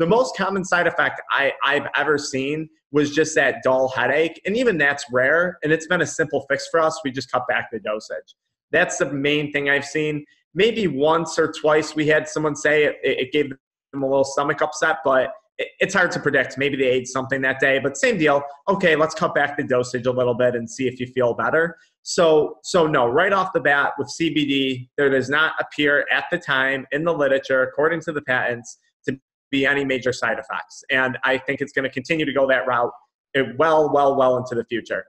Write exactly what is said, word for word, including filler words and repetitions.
The most common side effect I, I've ever seen was just that dull headache. And even that's rare. And it's been a simple fix for us. We just cut back the dosage. That's the main thing I've seen. Maybe once or twice we had someone say it, it gave them a little stomach upset, but it's hard to predict. Maybe they ate something that day, but same deal. Okay, let's cut back the dosage a little bit and see if you feel better. So, so no, right off the bat with C B D, there does not appear at the time in the literature, according to the patents, to be any major side effects. And I think it's going to continue to go that route well, well, well into the future.